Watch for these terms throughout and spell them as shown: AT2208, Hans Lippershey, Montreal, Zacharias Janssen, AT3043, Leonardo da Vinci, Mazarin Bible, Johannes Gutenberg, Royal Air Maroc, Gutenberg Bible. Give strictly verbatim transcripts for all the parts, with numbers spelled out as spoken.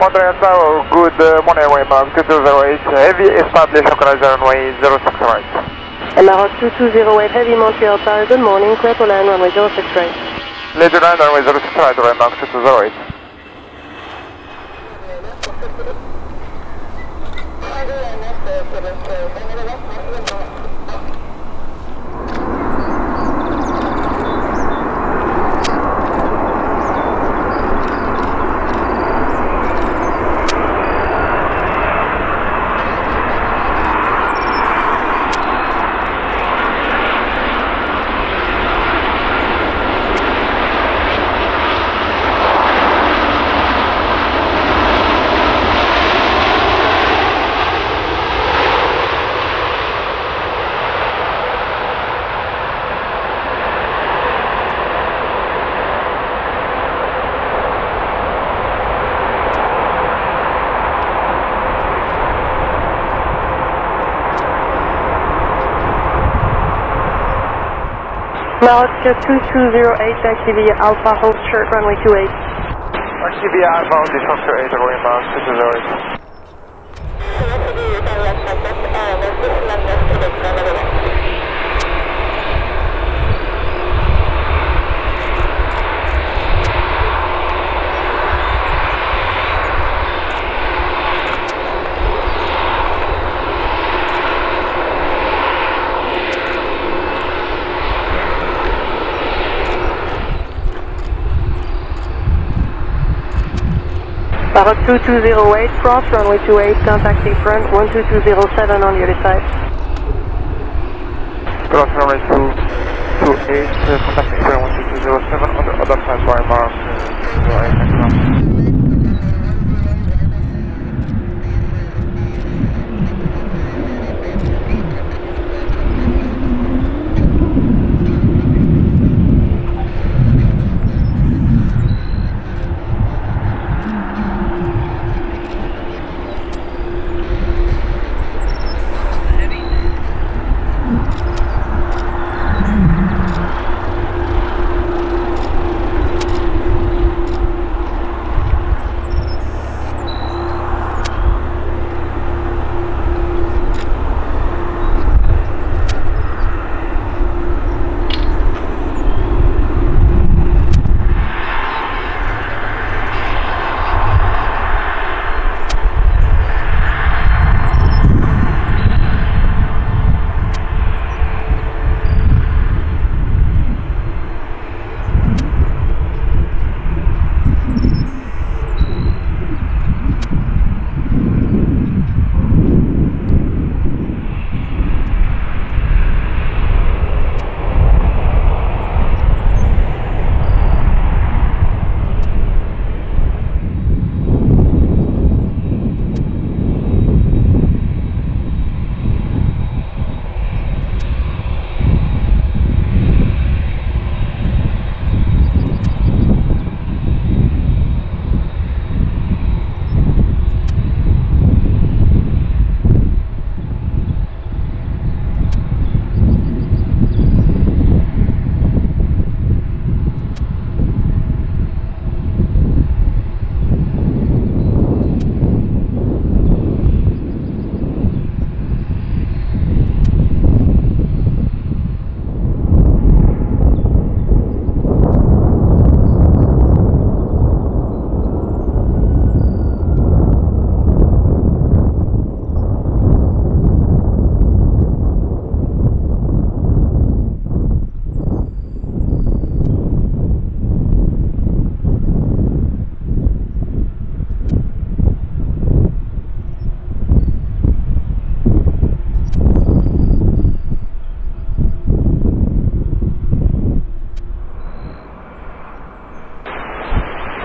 Montreal Tower, good uh, morning, runway A T two two zero eight, heavy established, localized runway zero six right. M R O two two zero eight, heavy Montreal Tower, good morning, clear to land, runway zero six right. Later land, runway zero six right, runway two two zero eight. Malaga two two zero eight, Activia Alpha, hold short, runway two eight. Activia Alpha, hold short, eight, runway two two zero eight. Parrot two two zero eight, cross runway two eight, contacting front one two two zero seven on the other side. Cross runway two two eight, uh, contacting front one two two zero seven on the other side for M R two two zero eight.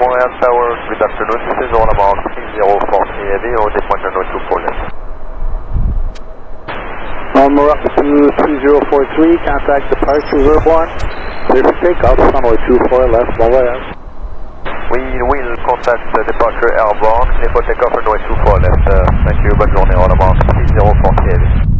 Montreal Tower, good afternoon, this is all about three zero four three heavy or deployment on two Poland. Montreal two three zero four three, contact departure zero one, clear for takeoff, runway two four left, Montreal. We will contact the departure airborne, clear for takeoff, runway two four left, uh, thank you, bonne journée, all about three zero four three heavy.